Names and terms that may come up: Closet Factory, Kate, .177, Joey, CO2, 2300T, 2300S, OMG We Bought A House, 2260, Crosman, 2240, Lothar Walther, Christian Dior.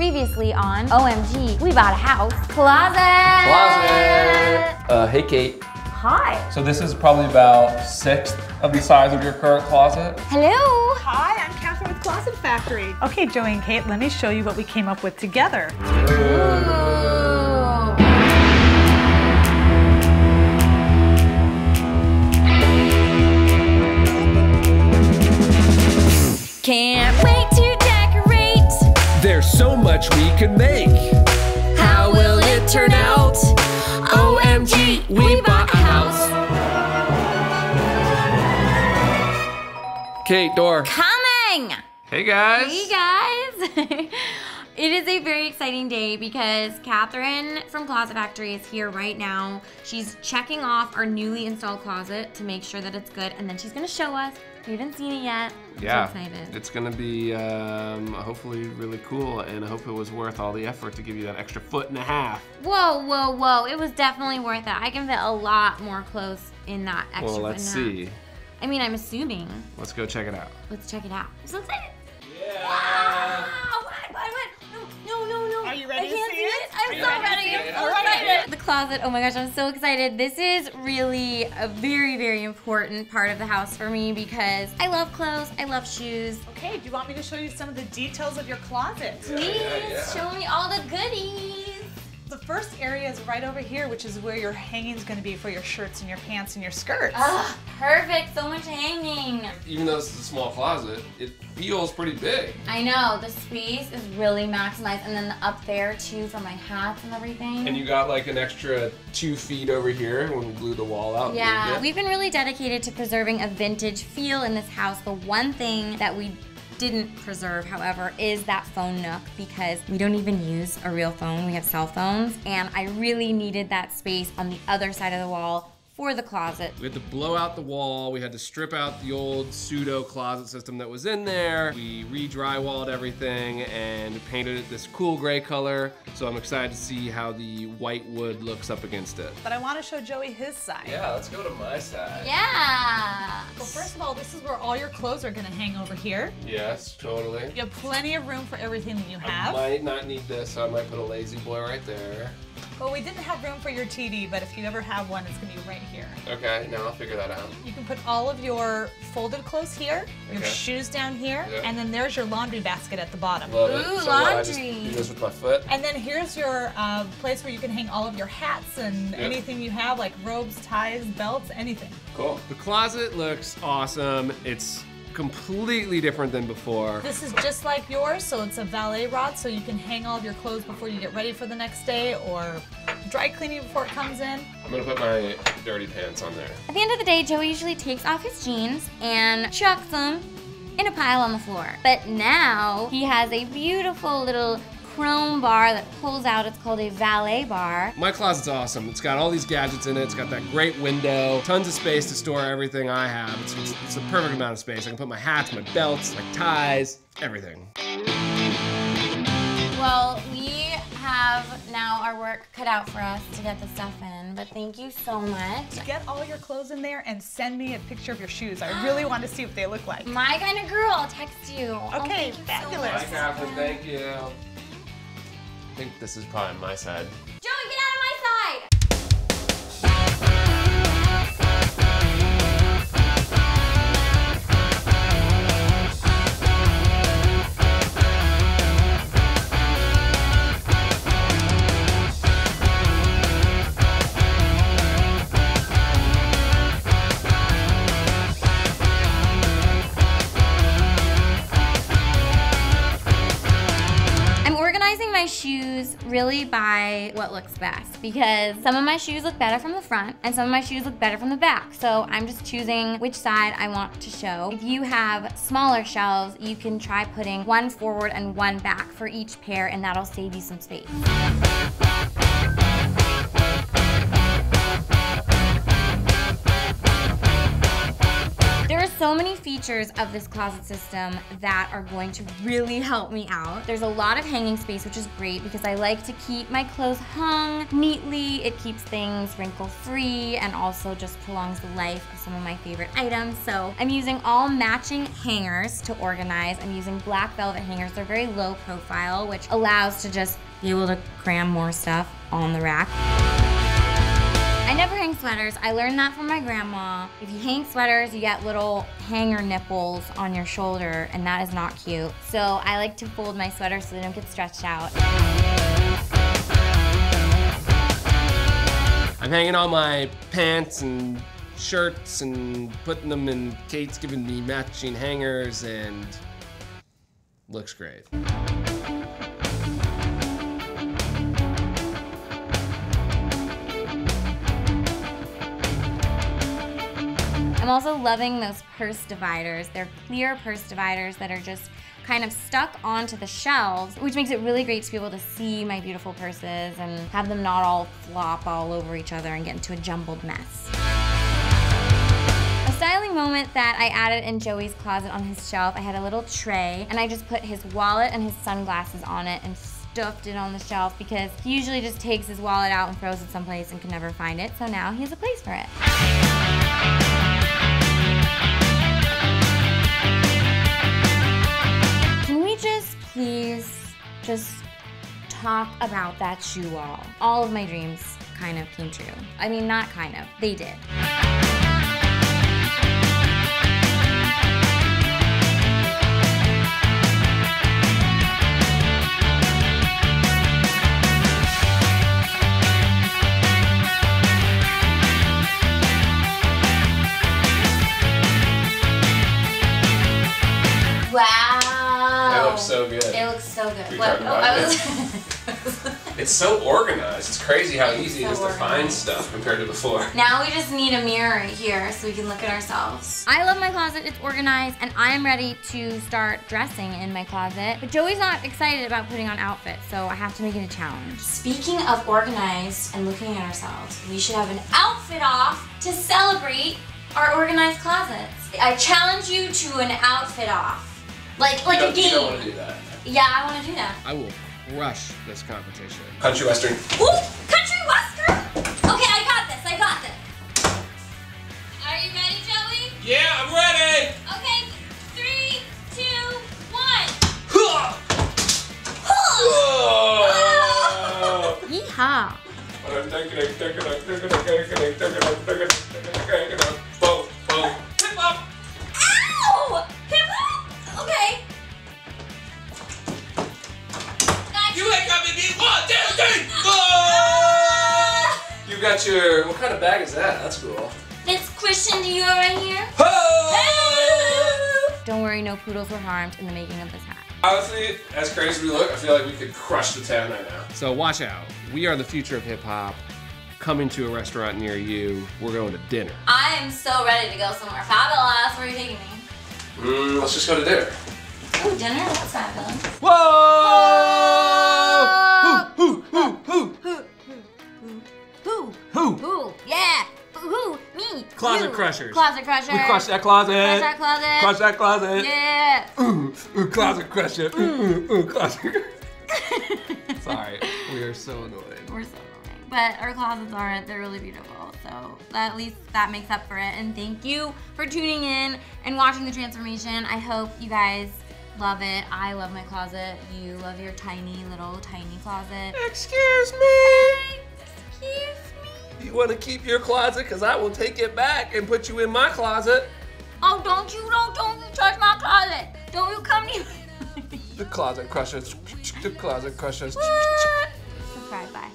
Previously on OMG, we bought a house. Closet! Hey Kate. Hi. So this is probably about 1/6 of the size of your current closet. Hello. Hi, I'm Catherine with Closet Factory. Okay, Joey and Kate, let me show you what we came up with together. Ooh. Can't wait to decorate. There's so much we can make. How will it turn out? OMG, we bought a house. Kate, door. Coming! Hey guys. Hey guys. It is a very exciting day because Catherine from Closet Factory is here right now. She's checking off our newly installed closet to make sure that it's good, and then she's gonna show us. We haven't seen it yet. Yeah, so excited. It's gonna be hopefully really cool, and I hope it was worth all the effort to give you that extra 1.5 feet. Whoa, whoa, whoa! It was definitely worth it. I can fit a lot more clothes in that extra. Well, let's see. I mean, I'm assuming. Let's go check it out. Let's check it out. I'm so excited. Yeah. Wow! No! Are you ready to see it? I'm so ready. I'm so excited. The closet. Oh my gosh! I'm so excited. This is really a very, very important part of the house for me because I love clothes. I love shoes. Okay. Do you want me to show you some of the details of your closet? Please show me all the goodies. The first area is right over here, which is where your hanging is going to be for your shirts and your pants and your skirts. Ugh, perfect. So much hanging. Even though this is a small closet, it feels pretty big. I know. The space is really maximized. And then up there, too, for my hats and everything. And you got like an extra 2 feet over here when we glue the wall out. Yeah. We've been really dedicated to preserving a vintage feel in this house. The one thing that we didn't preserve, however, is that phone nook because we don't even use a real phone. We have cell phones, and I really needed that space on the other side of the wall for the closet. We had to blow out the wall. We had to strip out the old pseudo closet system that was in there. We re-drywalled everything and painted it this cool gray color. So I'm excited to see how the white wood looks up against it. But I want to show Joey his side. Yeah, let's go to my side. Yeah. Well, first of all, this is where all your clothes are going to hang over here. Yes, totally. You have plenty of room for everything that you have. I might not need this, so I might put a lazy boy right there. Well, we didn't have room for your TV, but if you ever have one, it's going to be right here. Okay, now I'll figure that out. You can put all of your folded clothes here, your shoes down here, and then there's your laundry basket at the bottom. Love it. Ooh, so laundry. I just do this with my foot. And then here's your place where you can hang all of your hats and anything you have, like robes, ties, belts, anything. Cool. The closet looks awesome. It's completely different than before. This is just like yours, so it's a valet rod, so you can hang all of your clothes before you get ready for the next day or dry cleaning before it comes in. I'm gonna put my dirty pants on there. At the end of the day, Joey usually takes off his jeans and chucks them in a pile on the floor. But now he has a beautiful little chrome bar that pulls out. It's called a valet bar. My closet's awesome. It's got all these gadgets in it. It's got that great window, tons of space to store everything I have. It's the perfect amount of space. I can put my hats, my belts, my ties, everything. Well, we have now our work cut out for us to get the stuff in, but thank you so much. Get all your clothes in there and send me a picture of your shoes. I really want to see what they look like. My kind of girl, I'll text you. Okay, oh, fabulous. Hi, Catherine, thank you. I think this is probably my side. Joey, get out of my side! I'm organizing my shoes really by what looks best because some of my shoes look better from the front and some of my shoes look better from the back. So I'm just choosing which side I want to show. If you have smaller shelves, you can try putting one forward and one back for each pair, and that'll save you some space. There are so many features of this closet system that are going to really help me out. There's a lot of hanging space, which is great because I like to keep my clothes hung neatly. It keeps things wrinkle-free and also just prolongs the life of some of my favorite items. So I'm using all matching hangers to organize. I'm using black velvet hangers. They're very low profile, which allows to just be able to cram more stuff on the rack. I never hang sweaters. I learned that from my grandma. If you hang sweaters, you get little hanger nipples on your shoulder, and that is not cute. So I like to fold my sweaters so they don't get stretched out. I'm hanging all my pants and shirts and putting them in. Kate's giving me matching hangers and looks great. I'm also loving those purse dividers. They're clear purse dividers that are just kind of stuck onto the shelves, which makes it really great to be able to see my beautiful purses and have them not all flop all over each other and get into a jumbled mess. A styling moment that I added in Joey's closet on his shelf, I had a little tray, and I just put his wallet and his sunglasses on it and stuffed it on the shelf because he usually just takes his wallet out and throws it someplace and can never find it, so now he has a place for it. Please just talk about that shoe wall. All of my dreams kind of came true. I mean, not kind of, they did. So good. It looks so good. What? Oh, it's so organized. It's crazy how easy it is to find stuff compared to before. Now we just need a mirror right here so we can look at ourselves. I love my closet. It's organized, and I am ready to start dressing in my closet. But Joey's not excited about putting on outfits, so I have to make it a challenge. Speaking of organized and looking at ourselves, we should have an outfit off to celebrate our organized closets. I challenge you to an outfit off. Like a game. You don't want to do that. Yeah, I want to do that. I will crush this competition. Country Western. Ooh, Country Western! Okay, I got this, I got this. Are you ready, Joey? Yeah, I'm ready! Okay, 3, 2, 1. Yeehaw. You got your, what kind of bag is that? That's cool. It's Christian Dior right here. Oh! Don't worry, no poodles were harmed in the making of this hat. Honestly, as crazy as we look, I feel like we could crush the town right now. So watch out. We are the future of hip hop. Coming to a restaurant near you. We're going to dinner. I am so ready to go somewhere fabulous. Where are you taking me? Let's just go to dinner. Oh, dinner? That's fabulous. Whoa! Who? Yeah. Who? Me. Closet you. Crushers. Closet crusher. We crush that closet. Crush that closet. Crush that closet. Yeah. Ooh, closet crusher. Ooh, closet. Sorry, we are so annoyed. We're so annoying, but our closets aren't. They're really beautiful, so at least that makes up for it. And thank you for tuning in and watching the transformation. I hope you guys love it. I love my closet. You love your tiny little tiny closet. Excuse me. Excuse. You want to keep your closet? Because I will take it back and put you in my closet. Oh, don't you touch my closet. Don't you come near. The closet crushers. The closet crushers. Subscribe, bye.